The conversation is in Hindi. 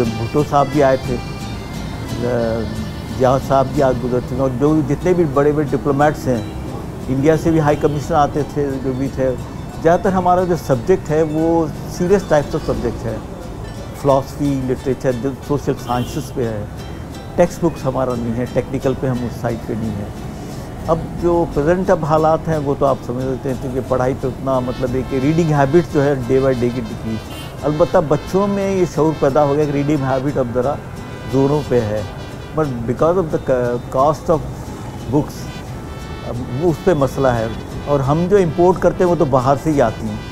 भुट्टो साहब भी आए थे, जिया साहब भी आज गुजर चुके हैं, और जो जितने भी बड़े बड़े डिप्लोमेट्स हैं, इंडिया से भी हाई कमिश्नर आते थे, जो भी थे। ज़्यादातर हमारा जो सब्जेक्ट है वो सीरियस टाइप का सब्जेक्ट है, फ़िलासफ़ी, लिटरेचर, सोशल साइंसेस पे है। टेक्स्ट बुक्स हमारा नहीं है, टेक्निकल पे हम उस साइड पे नहीं है। अब जो प्रेजेंट अब हालात हैं वो तो आप समझ सकते हैं, क्योंकि पढ़ाई पे उतना मतलब एक रीडिंग हैबिट जो है डे बाई डे की डिग्री। अलबत्ता बच्चों में ये शऊर पैदा हो गया कि रीडिंग हैबिट अब ज़रा जोरों पर है, but because of the cost of books उस पर मसला है। और हम जो इंपोर्ट करते हैं वो तो बाहर से ही आती हैं,